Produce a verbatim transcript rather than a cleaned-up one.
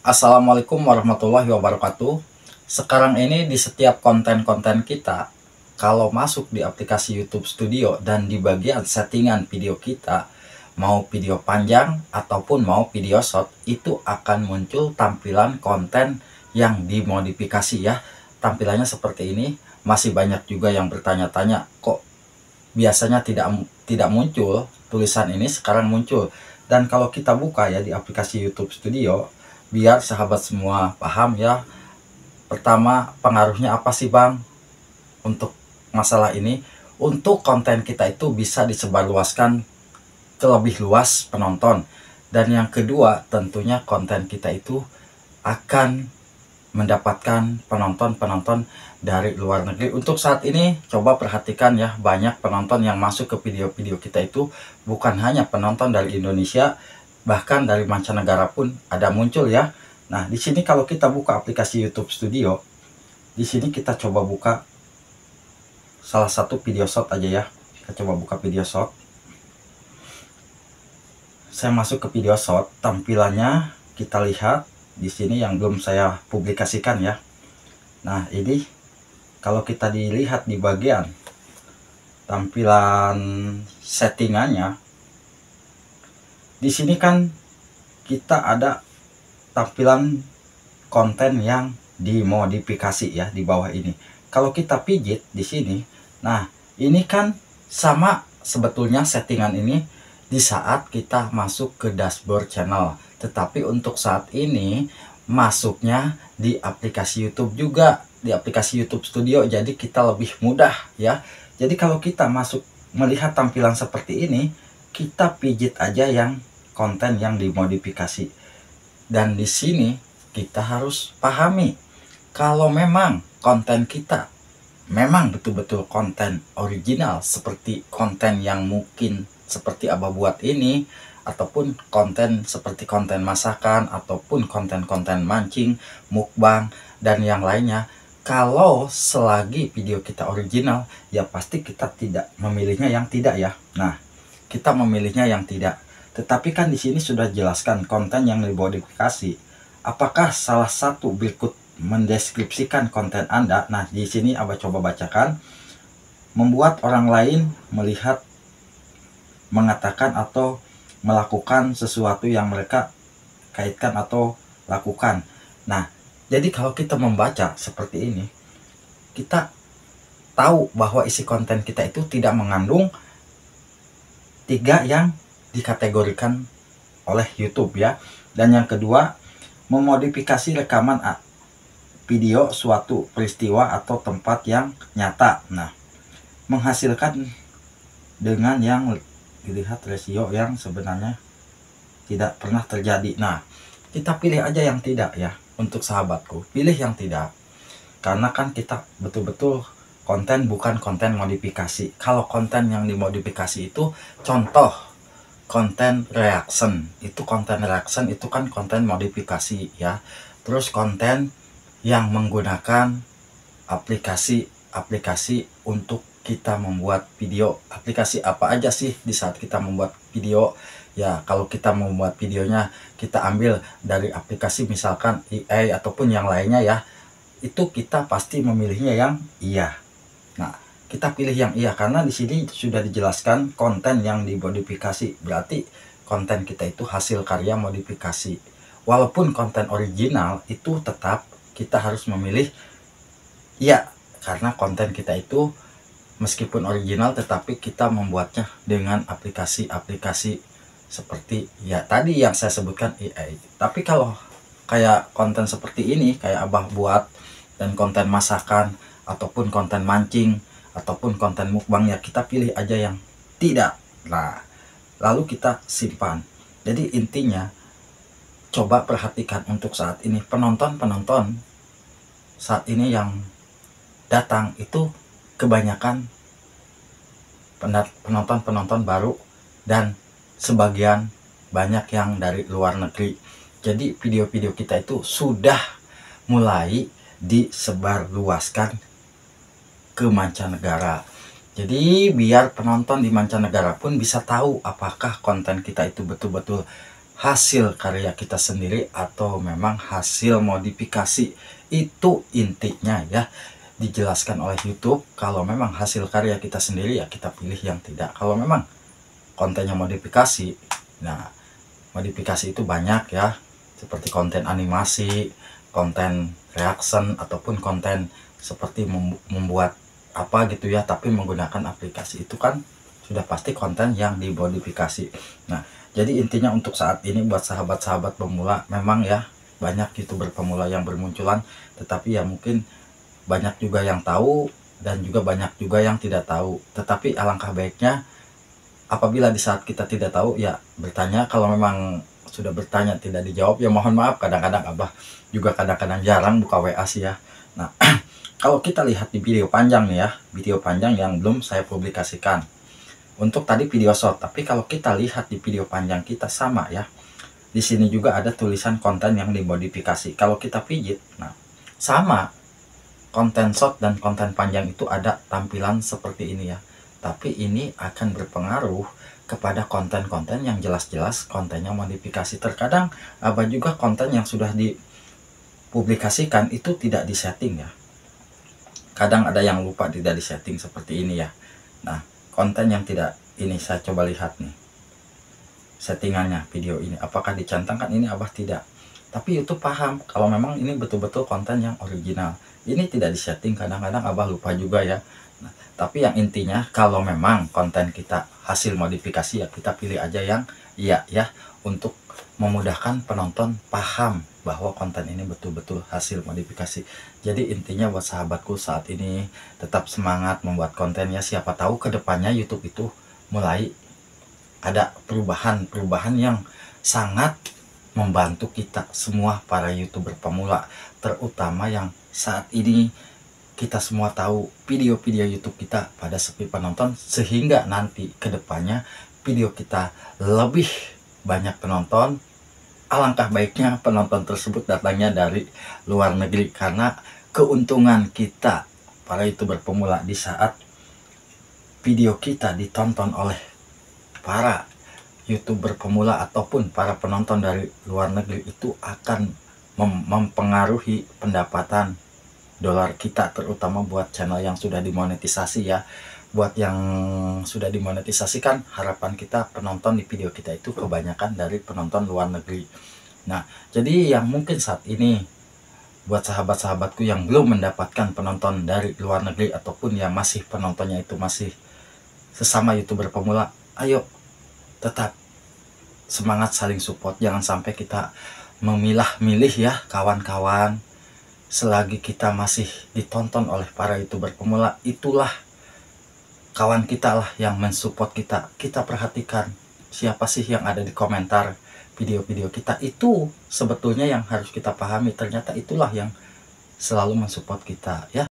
Assalamualaikum warahmatullahi wabarakatuh. Sekarang ini di setiap konten-konten kita, kalau masuk di aplikasi YouTube Studio dan di bagian settingan video kita, mau video panjang ataupun mau video short, itu akan muncul tampilan konten yang dimodifikasi ya. Tampilannya seperti ini. Masih banyak juga yang bertanya-tanya, kok biasanya tidak tidak muncul tulisan ini, sekarang muncul. Dan kalau kita buka ya di aplikasi YouTube Studio, biar sahabat semua paham ya. Pertama, pengaruhnya apa sih Bang untuk masalah ini? Untuk konten kita itu bisa disebarluaskan ke lebih luas penonton. Dan yang kedua, tentunya konten kita itu akan mendapatkan penonton-penonton dari luar negeri. Untuk saat ini coba perhatikan ya, banyak penonton yang masuk ke video-video kita itu bukan hanya penonton dari Indonesia, bahkan dari mancanegara pun ada muncul ya. Nah, di sini kalau kita buka aplikasi YouTube Studio, di sini kita coba buka salah satu video short aja ya. Kita coba buka video short. Saya masuk ke video short, tampilannya kita lihat di sini yang belum saya publikasikan ya. Nah, ini kalau kita dilihat di bagian tampilan settingannya, di sini kan kita ada tampilan konten yang dimodifikasi ya di bawah ini. Kalau kita pijit di sini, nah ini kan sama sebetulnya settingan ini di saat kita masuk ke dashboard channel. Tetapi untuk saat ini masuknya di aplikasi YouTube juga, di aplikasi YouTube Studio. Jadi kita lebih mudah ya. Jadi kalau kita masuk melihat tampilan seperti ini, kita pijit aja yang konten yang dimodifikasi. Dan di sini kita harus pahami, kalau memang konten kita memang betul-betul konten original, seperti konten yang mungkin seperti Abah buat ini, ataupun konten seperti konten masakan, ataupun konten-konten mancing, mukbang, dan yang lainnya, kalau selagi video kita original, ya pasti kita tidak memilihnya yang tidak ya. Nah, kita memilihnya yang tidak. Tetapi kan di sini sudah jelaskan konten yang dimodifikasi. Apakah salah satu berikut mendeskripsikan konten Anda? Nah, di sini Abah coba bacakan. Membuat orang lain melihat, mengatakan, atau melakukan sesuatu yang mereka kaitkan atau lakukan. Nah, jadi kalau kita membaca seperti ini, kita tahu bahwa isi konten kita itu tidak mengandung tiga yang dikategorikan oleh YouTube ya. Dan yang kedua, memodifikasi rekaman A, video suatu peristiwa atau tempat yang nyata. Nah, menghasilkan dengan yang dilihat rasio yang sebenarnya tidak pernah terjadi. Nah, kita pilih aja yang tidak ya. Untuk sahabatku, pilih yang tidak, karena kan kita betul-betul konten bukan konten modifikasi. Kalau konten yang dimodifikasi itu contoh konten reaction, itu konten reaction itu kan konten modifikasi ya. Terus konten yang menggunakan aplikasi-aplikasi untuk kita membuat video. Aplikasi apa aja sih di saat kita membuat video ya? Kalau kita membuat videonya, kita ambil dari aplikasi misalkan E A ataupun yang lainnya ya, itu kita pasti memilihnya yang iya. Nah, kita pilih yang iya, karena di sini sudah dijelaskan konten yang dimodifikasi. Berarti konten kita itu hasil karya modifikasi. Walaupun konten original itu tetap kita harus memilih iya, karena konten kita itu meskipun original tetapi kita membuatnya dengan aplikasi-aplikasi seperti ya tadi yang saya sebutkan E A. Tapi kalau kayak konten seperti ini, kayak Abah buat dan konten masakan ataupun konten mancing ataupun konten mukbang ya, kita pilih aja yang tidak. Nah, lalu kita simpan. Jadi intinya coba perhatikan untuk saat ini, penonton-penonton saat ini yang datang itu kebanyakan penonton-penonton baru dan sebagian banyak yang dari luar negeri. Jadi video-video kita itu sudah mulai disebarluaskan ke mancanegara. Jadi biar penonton di mancanegara pun bisa tahu apakah konten kita itu betul-betul hasil karya kita sendiri atau memang hasil modifikasi. Itu intinya ya, dijelaskan oleh YouTube. Kalau memang hasil karya kita sendiri ya kita pilih yang tidak. Kalau memang kontennya modifikasi, nah modifikasi itu banyak ya, seperti konten animasi, konten reaction, ataupun konten seperti membuat apa gitu ya tapi menggunakan aplikasi, itu kan sudah pasti konten yang dimodifikasi. Nah jadi intinya untuk saat ini buat sahabat-sahabat pemula, memang ya banyak YouTuber pemula yang bermunculan, tetapi ya mungkin banyak juga yang tahu dan juga banyak juga yang tidak tahu. Tetapi alangkah baiknya apabila di saat kita tidak tahu ya bertanya. Kalau memang sudah bertanya tidak dijawab ya mohon maaf, kadang-kadang Abah juga kadang-kadang jarang buka W A sih ya. Nah kalau kita lihat di video panjang nih ya, video panjang yang belum saya publikasikan untuk tadi video short, tapi kalau kita lihat di video panjang kita sama ya, di sini juga ada tulisan konten yang dimodifikasi. Kalau kita pijit, nah sama konten short dan konten panjang itu ada tampilan seperti ini ya. Tapi ini akan berpengaruh kepada konten-konten yang jelas-jelas kontennya modifikasi. Terkadang Abah juga konten yang sudah dipublikasikan itu tidak disetting ya. Kadang ada yang lupa tidak disetting seperti ini ya. Nah konten yang tidak ini saya coba lihat nih. Settingannya video ini apakah dicentangkan, ini Abah tidak, tapi YouTube paham kalau memang ini betul-betul konten yang original. Ini tidak disetting, kadang-kadang Abah lupa juga ya. Nah, tapi yang intinya kalau memang konten kita hasil modifikasi ya kita pilih aja yang iya ya, untuk memudahkan penonton paham bahwa konten ini betul-betul hasil modifikasi. Jadi intinya buat sahabatku saat ini tetap semangat membuat kontennya, siapa tahu kedepannya YouTube itu mulai ada perubahan-perubahan yang sangat membantu kita semua para YouTuber pemula, terutama yang saat ini kita semua tahu video-video YouTube kita pada sepi penonton, sehingga nanti kedepannya video kita lebih banyak penonton. Alangkah baiknya penonton tersebut datangnya dari luar negeri, karena keuntungan kita para YouTuber pemula di saat video kita ditonton oleh para YouTuber pemula ataupun para penonton dari luar negeri itu akan mem- mempengaruhi pendapatan dolar kita, terutama buat channel yang sudah dimonetisasi ya. Buat yang sudah dimonetisasikan, harapan kita penonton di video kita itu kebanyakan dari penonton luar negeri. Nah jadi yang mungkin saat ini buat sahabat-sahabatku yang belum mendapatkan penonton dari luar negeri ataupun yang masih penontonnya itu masih sesama YouTuber pemula, ayo tetap semangat saling support. Jangan sampai kita memilah-milih ya kawan-kawan. Selagi kita masih ditonton oleh para YouTuber pemula, itulah kawan kita lah yang mensupport kita. Kita perhatikan siapa sih yang ada di komentar video-video kita. Itu sebetulnya yang harus kita pahami. Ternyata itulah yang selalu mensupport kita ya.